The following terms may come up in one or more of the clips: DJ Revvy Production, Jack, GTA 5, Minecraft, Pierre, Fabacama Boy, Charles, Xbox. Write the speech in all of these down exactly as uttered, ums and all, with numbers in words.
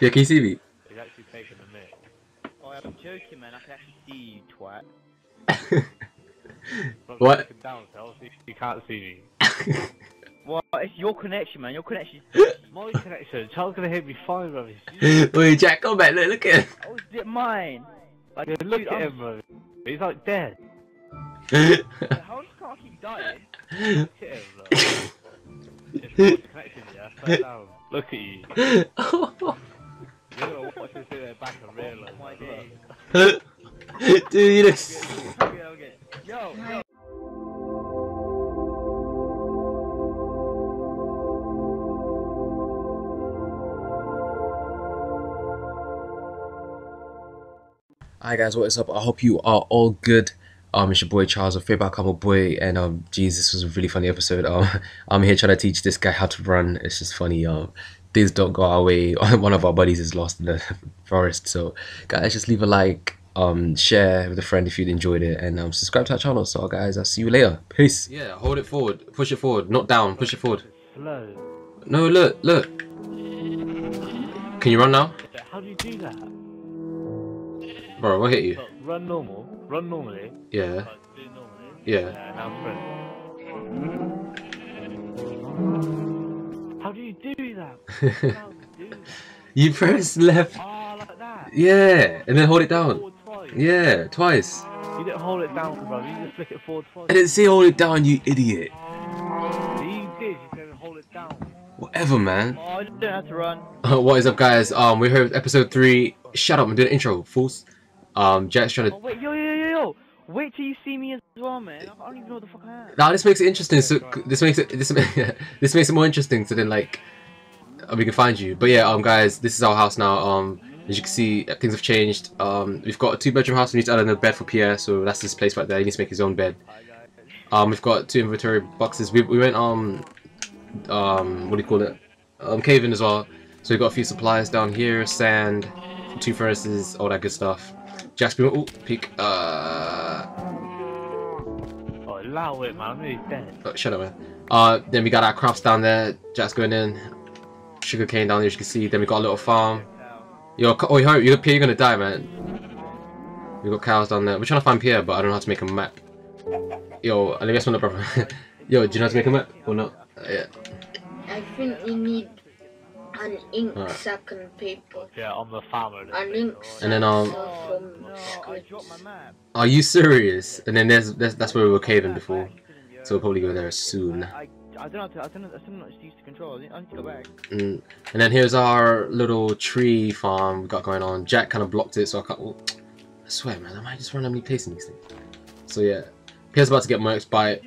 Pierre, can you see me? He's actually bigger than me. Oh, I'm joking, man. I can actually see you, twat. What? You can't see me. Well, it's your connection, man. Your connection. My connection. Charles gonna hit me fine, brother. Wait, Jack, come back. Look, look at him. Oh, is it mine? Like, yeah, look dude, at I'm... him, brother. He's like dead. How does Clark keep dying? Look at him, brother. It's your connection, yeah. Slow down. Look at you. You're gonna watch this video back and realise. Oh, my day. Dude, you look. Okay, okay. Yo, yo. Hi guys, what is up? I hope you are all good. Um, it's your boy Charles of Fabacama Boy, and um, geez, this was a really funny episode. Um, I'm here trying to teach this guy how to run. It's just funny. Um, things don't go our way. One of our buddies is lost in the forest. So, guys, just leave a like, um, share with a friend if you enjoyed it, and um, subscribe to our channel. So, guys, I'll see you later. Peace. Yeah, hold it forward, push it forward, not down, push it forward. Slow. No, look, look. Can you run now? How do you do that? Bro, we'll hit you. So, run normal. Run normally. Yeah. Like, do normally. Yeah. Uh, now sprint. How do you do that? How do you do that? You press left. Ah, like that. Yeah, and then hold it down. Twice. Yeah, twice. You didn't hold it down, bro. You just flick it forward twice. I didn't say hold it down, you idiot. You did. You said hold it down. Whatever, man. Oh, I don't have to run. What is up, guys? Um, we're here with episode three. Shut up! I'm doing an intro, fools. Um, Jack's trying to. Oh, wait, yo, yo, yo, yo! Wait till you see me as well, man. I don't even know what the fuck I am. Nah, this makes it interesting. So this makes it this this makes it more interesting. So then, like, we can find you. But yeah, um, guys, this is our house now. Um, as you can see, things have changed. Um, we've got a two-bedroom house. We need to add another bed for Pierre. So that's this place right there. He needs to make his own bed. Um, we've got two inventory boxes. We we went um um what do you call it? Um, caving as well. So we've got a few supplies down here, sand. Two furnaces, all that good stuff. Jack's been oh peek. Uh... Oh, allow it, man. I'm really dead. Oh, shut up, man. Uh, then we got our crops down there. Jack's going in. Sugar cane down there, as you can see. Then we got a little farm. Yo, oh, you're, you're gonna die, man. We got cows down there. We're trying to find Pierre, but I don't know how to make a map. Yo, let me guess one up, brother. Yo, do you know how to make a map or not? Uh, yeah. I think you need. An ink right. Sack and paper. Yeah, I'm the farmer. An ink sack. And then um. Oh, no, I dropped my map. Are you serious? And then there's, there's that's where we were caving before, so we'll probably go there soon. I, I, I don't know. I don't know. I don't know used to control. I need, I need to go back. Mm. And then here's our little tree farm we got going on. Jack kind of blocked it, so I can't. Oh, I swear, man, I might just randomly placing these things. So yeah, Pierre's about to get murked by it.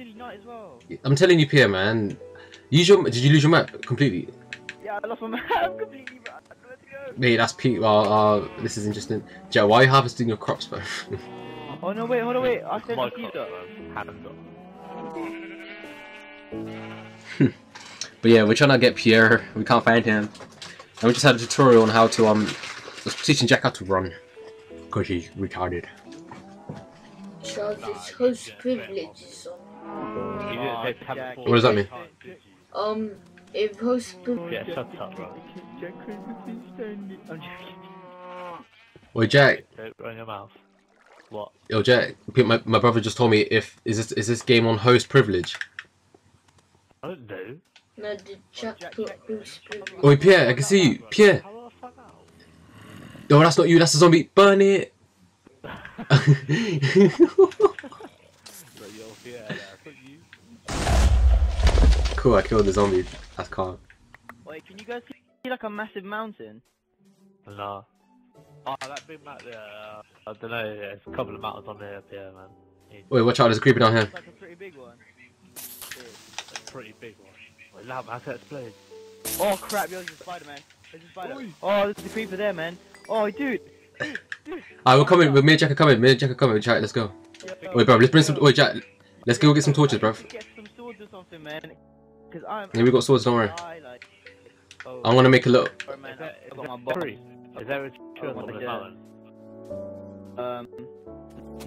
Well. I'm telling you, Pierre, man. Use your. Did you lose your map completely? Yeah, I lost my map completely, bro. Let's go. Mate, that's Pete. Well, uh, this is interesting. Joe, why are you harvesting your crops, bro? Oh, no, wait, hold on, wait. I said my crops, bro. But yeah, we're trying to get Pierre. We can't find him. And we just had a tutorial on how to, um, I was teaching Jack how to run. Because he's retarded. Charles, it's host privileges. What does that mean? Um... If host yeah, shut up, bro. Wait, Jack. Don't run your mouth. What? Yo, Jack. My my brother just told me if is this is this game on host privilege. I don't know. No, the Jack put host privilege. Oh, Pierre, I can see you, Pierre. No, that's not you. That's a zombie. Burn it. Cool, I killed the zombie. That's calm. Wait, can you guys see like a massive mountain? No. Oh, that big mountain there. Uh, I don't know. There's a couple of mountains on there up here, man. Need wait, watch out! There's a creeper down here. That's like a pretty big one. A pretty big one. Wait, loud, man. How can it explode? Oh crap! Yo, there's a spider, man. There's a spider. Oi. Oh, there's a creeper there, man. Oh, dude. Dude, dude. Alright, we're coming. Me and Jack are coming. Me and Jack are coming. Jack, let's go. Yeah, wait, bro. Let's bring some. Wait, Jack. Let's go get some torches, bro. Get some swords or something, man. I'm yeah, we got swords, don't worry. Like, oh, I'm gonna make a look. Is there, is there, my tree? Is there a tree oh, on the mountain? Um,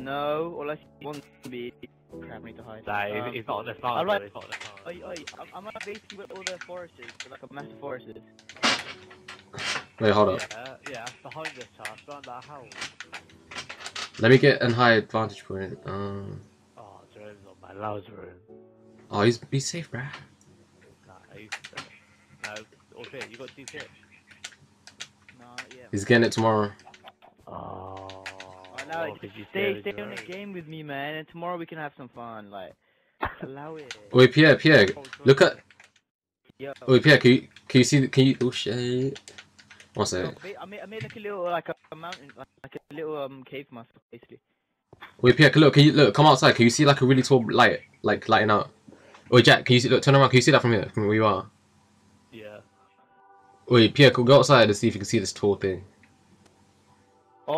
no, all I see one zombie. Crap, I need to hide. Nah, um, it's not on this mountain, like, not on this mountain. I, I, I'm, I'm basically with all the foresters, like a massive foresters. Wait, hold up. Yeah, uh, yeah, behind us, Charles, behind that house. Let me get a high vantage point. Um. Oh, Jerome's on my lounge room. Oh, he's be safe, bruh. Nah, he's safe. No, all fit. You got two tips. No, yeah. He's getting it tomorrow. Oh. No, oh, stay, stay on the game with me, man, and tomorrow we can have some fun. Like, allow it. Wait, Pierre, Pierre, look at. Yo. Wait, Pierre, can you can you see? Can you? Oh shit! One second. I made I made like a little like a mountain, like a little um cave master basically. Wait, Pierre, look, can you look? Come outside. Can you see like a really tall light, like lighting out? Wait, Jack, can you see? Look, turn around. Can you see that from here, from where you are? Yeah. Wait, Pierre, go outside and see if you can see this tall thing.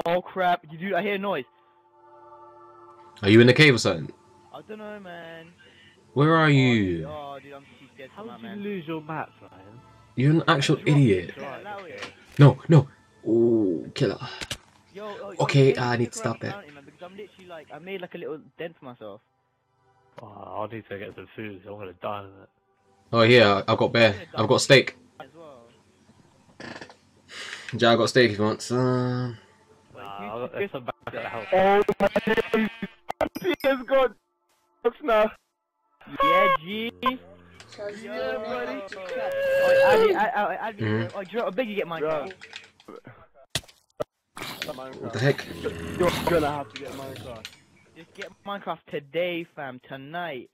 Oh crap, dude, I hear a noise. Are you in the cave or something? I don't know, man. Where are you? Oh, dude, I'm too scared. How did you lose your map, Ryan? You're an actual idiot. No, no. Ooh, killer. Okay, I need to stop that. Because I'm literally like, I made like a little dent for myself. Oh, I'll need to get some food, so I'm gonna die in it. Oh, yeah, I've got bear. I've got steak. Yeah, I've got steak if you want. Uh... Nah, there's some back at the house. Oh my days! Pierre's got dogs now. Yeah, G. Yo, buddy. I bet you get Minecraft. What the heck? You're gonna have to get Minecraft. Just get Minecraft today, fam. Tonight.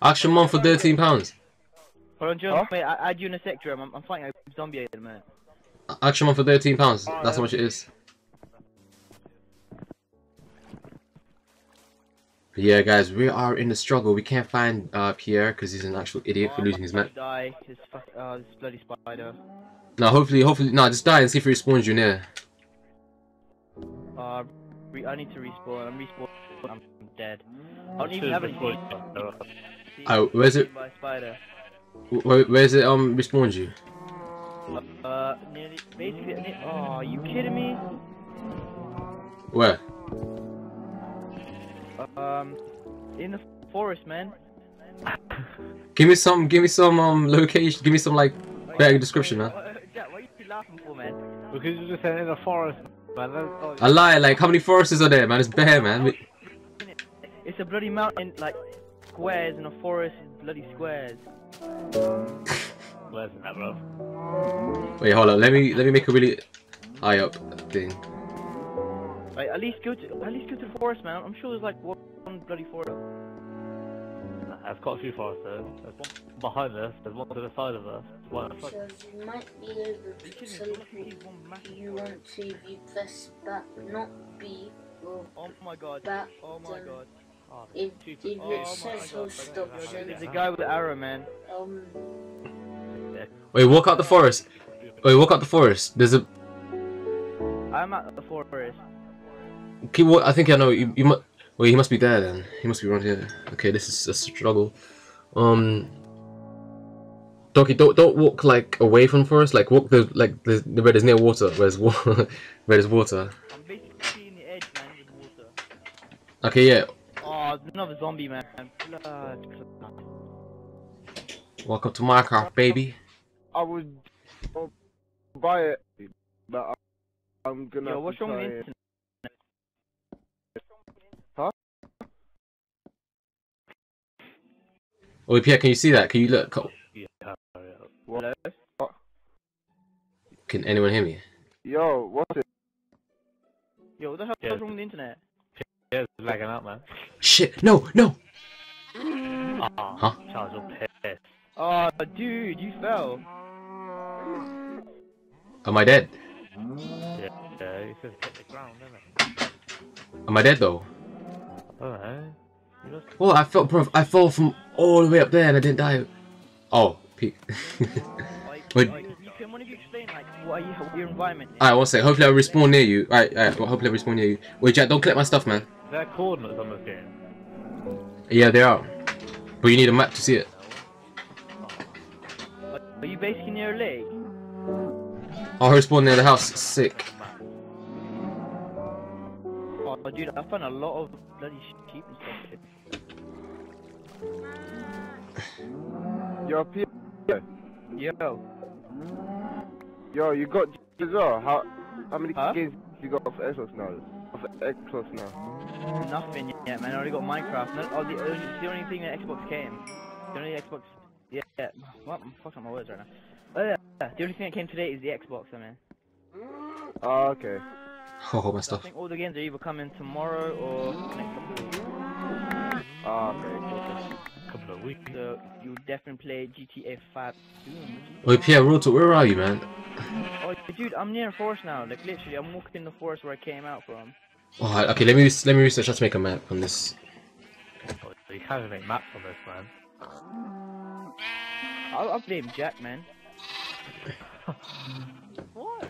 Action mom for thirteen pounds. Hold on, John. Wait, I add you in a sec, Jerome. I'm, I'm fighting a zombie at the minute. Action mom for thirteen pounds. That's how much it is. Yeah, guys, we are in the struggle. We can't find uh, Pierre because he's an actual idiot oh, for losing his map. Die, his uh, this bloody spider. No, hopefully, hopefully, no, just die and see if he respawns you near. Uh, re I need to respawn. I'm respawn. I'm dead. I don't even have a respawn. Oh, where's it? Where, where's it? Um, respawned you. Uh, uh nearly, basically. Near, oh, are you kidding me? Where? Um, in the forest, man. Give me some, give me some, um, location, give me some, like, better description, man. Jack, what are you laughing for, man? Because you just said in the forest, man. I lie, like, how many forests are there, man? It's bare, man. It's a bloody mountain, like, squares, and a forest is bloody squares. Where's that, bro? Wait, hold on, let me, let me make a really high up thing. Like, at least go to at least go to the forest, man. I'm sure there's like one bloody forest. Nah, I've got a few forests though. There's one behind us. There's one to the side of us. One so you might be able to select who you want to be best, but not be. Well, oh my god! Back oh my god! Oh, if if oh it says he'll stop, there's a guy with the arrow, man. Um. Wait, walk out the forest. Wait, walk out the forest. There's a. I'm at the forest. Okay, well, I think I know. You, you must. Well, he must be there then. He must be around here. Okay, this is a struggle. Um, Donkey, don't don't walk like away from forest. Like walk the like the, the where there's near water. Where's water? Where there's water. I'm basically in the edge, man, with water. Okay, yeah. Oh, there's another zombie, man. Blood. Welcome to Minecraft, baby. I would buy it, but I'm gonna. Yo, what's wrong with internet? Oh, Pierre, can you see that? Can you look? Cool. Yeah, yeah. What? Can anyone hear me? Yo, what's it? Yo, what the hell is yeah. wrong with the internet? Pierre's lagging out, man. Shit, no, no! Oh, huh? Charles, you're pissed. Oh, dude, you fell. Am I dead? Yeah, yeah, you should hit the ground, didn't it? Am I dead, though? Alright. Well, I felt, bro, I fell from all the way up there and I didn't die. Oh, Pete. Wait. Alright, one sec. Hopefully, I'll respawn near you. Alright, alright. Well, hopefully, I'll respawn near you. Wait, Jack, don't collect my stuff, man. They're coordinates on this game. Yeah, they are. But you need a map to see it. Are you basically near a lake? I'll respawn near the house. Sick. Oh, dude, I found a lot of bloody sheep and stuff. Yo, Pierre. Yo. Yo, you got as well. How how many huh? games you got off Xbox now? Off Xbox now? Nothing yet, man. I already got Minecraft. No, oh, the, the only thing that Xbox came. The only Xbox. Yeah. yeah. What? I'm fucking up my words right now. Oh yeah. The only thing that came today is the Xbox. I mean. Oh okay. Oh my so stuff. I think all the games are either coming tomorrow or next week. Ah, okay. Couple of weeks. So you definitely play G T A five soon. Wait, Pierre, Roto, where are you, man? Oh, dude, I'm near a forest now. Like literally, I'm walking in the forest where I came out from. Oh, okay. Let me let me research how to make a map on this. Oh, you can't even make maps on this, man. I'll, I'll blame Jack, man. What? I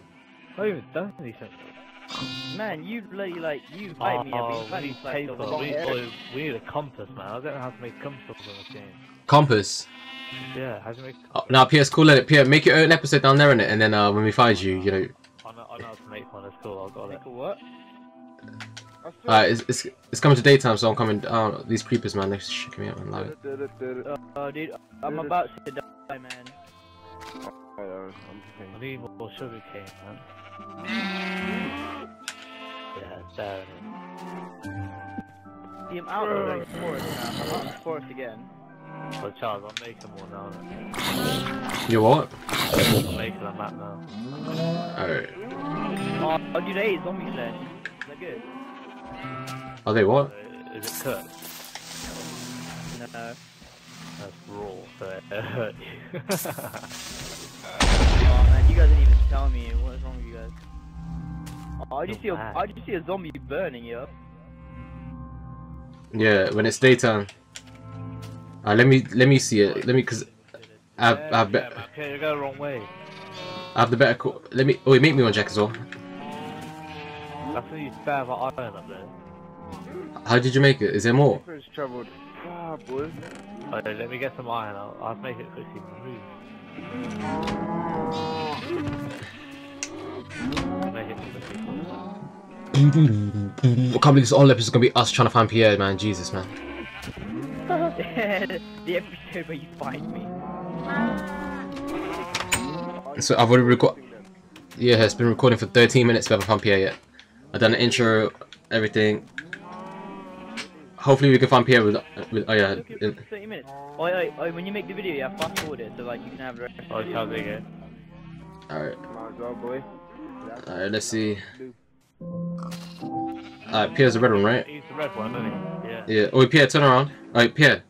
haven't even done anything. Man, you bloody like, you bite me oh, every bloody place. We, we need a compass, man. I don't know how to make compass on this game. Compass? Yeah, how to make compass. Oh, no, Pierre, it's cool, let it. Pierre, make your own episode down there in it, and then uh, when we find you, you know. I know, I know how to make one, it's cool, I've got it. Make a what? Alright, it's, it's, it's coming to daytime, so I'm coming down. Oh, these creepers, man, they're shaking me up, man. Like oh, oh, dude, I'm about to die, man. I need more sugar cane, man. Yeah, down it. See, I'm out of the forest now. I'm out of the forest again. Well, Charles, I'm making one now. You what? I'm making a map now. Alright. Oh, oh, dude, they ate zombie flesh. Is that good? Are they what? Uh, is it cooked? No. That's raw, so it hurt you. Oh man, you guys didn't even tell me. What is wrong with you guys? Oh, I just see a, I just see a zombie burning, yo. Yeah, when it's daytime. Alright, let me let me see it. Let me, cause I've I've better. Okay, you go the wrong way. I have the better. Co let me. Oh, wait, make me one, Jack, as well. I think you spare the iron up there. How did you make it? Is there more? Ah, boy. Oh, let me get some iron, I'll, I'll make it quickly move. I can't believe this whole episode is going to be us trying to find Pierre, man. Jesus, man. The episode where you find me. So I've already recorded... Yeah, it's been recording for thirteen minutes, we haven't found Pierre yet. I've done the intro, everything. Hopefully we can find Pierre with, with oh yeah. thirty minutes. Oh, oh, oh, when you make the video, yeah, fast forward it so like you can have the rest. Oh, it's how big it. Alright. Alright, let's see. Alright, Pierre's the red one, right? He's the red one, isn't he? Yeah. Yeah. Oh, Pierre, turn around. Alright, Pierre.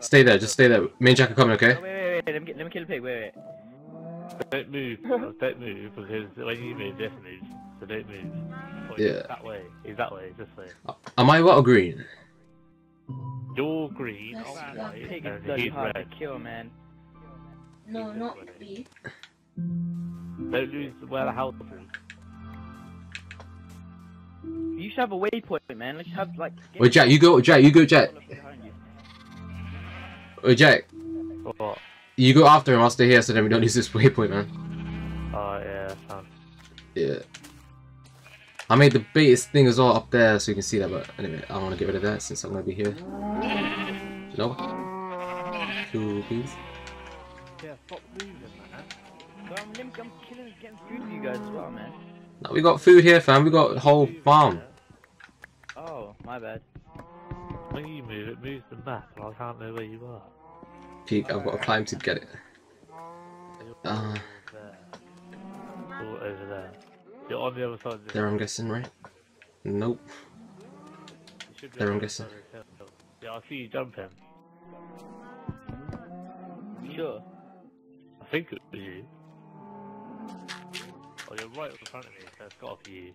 Stay there, just stay there. Me and Jack are coming, okay? Oh, wait, wait, wait. Let me, get, let me kill the pig. Wait, wait. Don't move. Don't move because when you move, this moves. So don't move. Oh, yeah. That way. He's that way. This way. Uh, am I what or green? You're green. That's oh, that pig is so hard red. to kill, man. No, he's not me. Don't lose where the house is. You should have a waypoint, man. Let's have like. Wait, Jack, you go. Jack, you go. Jack. Wait, Jack. What? You go after him. I'll stay here, so then we don't lose this waypoint, man. Oh yeah. Fun. Yeah. I made the biggest thing as well up there so you can see that, but anyway, I don't want to get rid of that since I'm going to be here. No? Cool, please. Yeah, stop moving, man. I'm limp, I'm killing, getting food for you guys as well, man. No, we got food here, fam. We got a whole farm. Oh, my bad. When you move, it moves the map, and I can't know where you are. Peek, I've got to climb to get it. Uh, all over there. You're on the other side of the there, I'm guessing, right? Nope. There, I'm guessing. Yeah, I see you jump him. Sure. I think it was you. Oh, you're right in front of me, so it's gotta be you.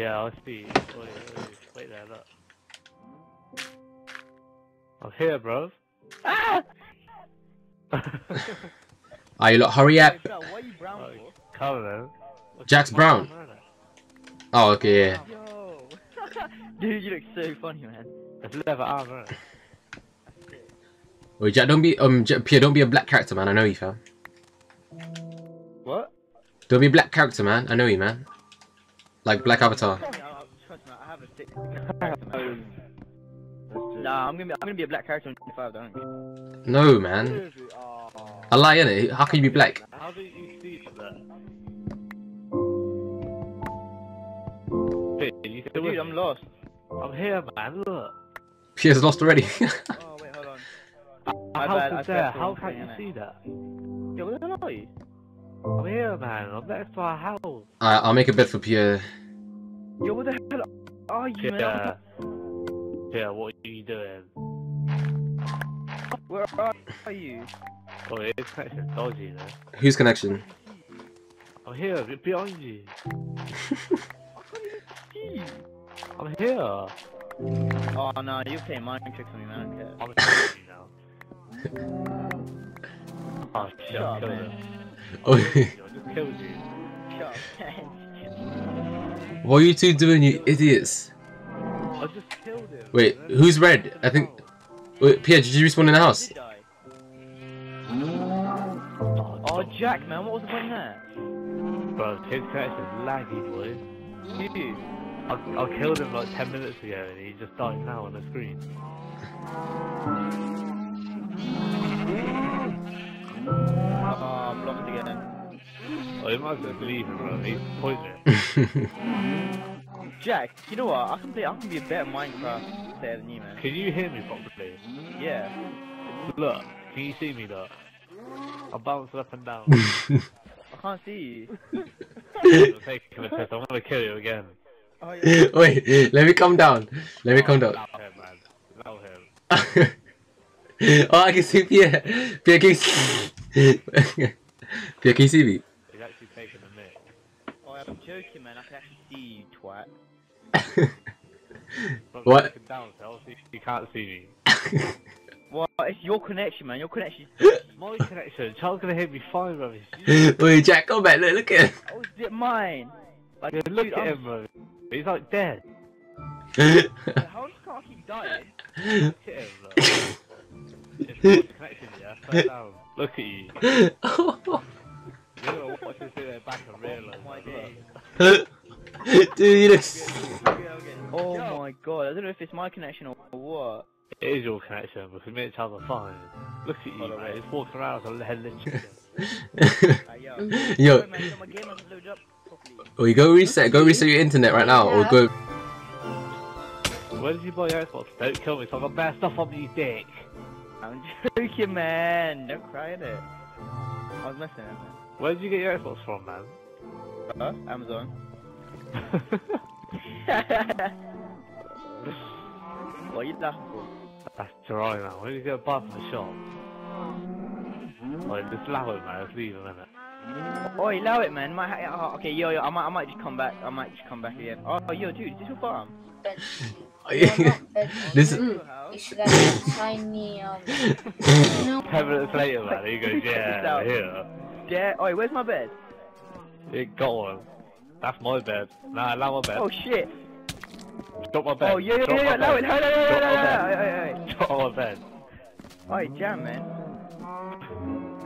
Yeah, I see you. Oh, yeah, wait there, look. I'm here, bruv. Ah! Alright, look, hurry up. What are you brown for? Color. Jack's brown. Oh, okay, yeah. Yo. Dude, you look so funny, man. That's leather armor. Wait, Jack, don't be um, Jack, Pierre, don't be a black character, man. I know you, fam. What? Don't be a black character, man. I know you, man. Like black avatar. Trust me, I have a thick character, man. Nah, I'm gonna be, I'm gonna be a black character in G T A five, don't you? No, man. Oh. I lie, innit? How can you be black? How do you see that? Dude, Dude I'm lost. I'm here, man. Look. Pierre's lost already. Oh wait, hold on. Hold on. My bad. I there. How can you see that? Yo, where the hell are you? I'm here, man. I'm next to our house. Alright, I'll make a bed for Pierre. Yo, where the hell are you, man? Yeah. Yeah, what are you doing? Where are you? Oh, his connection's dodgy, though. Whose connection? I'm here, behind you. I'm here. Oh no, you playing mind tricks on me, man. I don't care. I'm now. Oh shit, sure, I killed him. Oh, I just killed you. Sure, man. What are you two doing, you idiots? I just killed him. Wait, who's red? I think. Wait, Pierre, did you respawn in the house? Did I? Oh, Jack, man, what was the point in that? Bro, his connection's laggy, boy. You. I, I killed him like ten minutes ago and he just died now on the screen. Ah, oh, blocked again. Oh, you might as well leave him, bro. He's pointless. Jack, you know what? I can play. I can be a better Minecraft player than you, man. Can you hear me properly? Yeah. Look, can you see me, though? I'm bouncing up and down. I can't see you. I'm taking a piss. I'm gonna kill you again. Oh, yeah. Wait, let me come down. Let me oh, come down. Him, man. Him. Oh, I can see Pierre. Pierre, can you see me? Pierre, can you see me? He's actually taking a minute. Oh, I'm joking, man. I can actually see you, twat. What? Down, so you can't see me. Well, it's your connection, man. Your connection. My connection. Charles gonna hear me fine, rubbish. Wait, Jack, come back. Look, look at him. Oh, is it mine? Like, yeah, look dude, at I'm... him, bro. He's like dead. How can't he die? Look at him, bro. It's connection, yeah. Like, down. Look at you. You're gonna watch this through their back and realise. Oh my days. Dude, you look. Oh my god, I don't know if it's my connection or what. It is your connection because me and Charles are fine. Look at you, oh, mate. It's walking around with a headless chicken. uh, yo, yo. Sorry, man, my game hasn't loaded up. Well, you go reset, go reset your internet right now, or go. Where did you buy your Xbox? Don't kill me, so I'm gonna bear stuff on you, dick. I'm joking, man. Don't cry at it. I was messing up, man. Where did you get your Xbox from, man? Uh, Amazon. What are you laughing for? That's dry, man. Where did you get a bar from the shop? Like, just laugh at it, man. Let's leave a minute. Oi, allow it, man. My, oh, okay, yo, yo, I might, I might just come back. I might just come back again. Oh, yo, dude, is this your farm? This is. It's like a tiny. Um. ten minutes later, man. He goes, yeah, here. Yeah. Oi, where's my bed? It got one. That's my bed. Nah, allow my bed. Oh shit. Drop my bed. Oh yeah, yeah, yeah. Allow it. Hold on, hold on, hold on. Drop my bed. Oi, jam, man.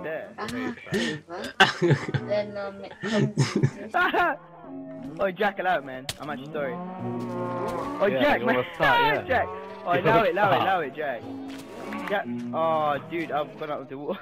There. Then um. Oh Jack, allow it, man. I'm actually sorry. Oh yeah, Jack, man. Start, yeah. Jack. Oh, allow it, allow it, allow it, Jack. Jack. Oh, dude, I've gone out of the water.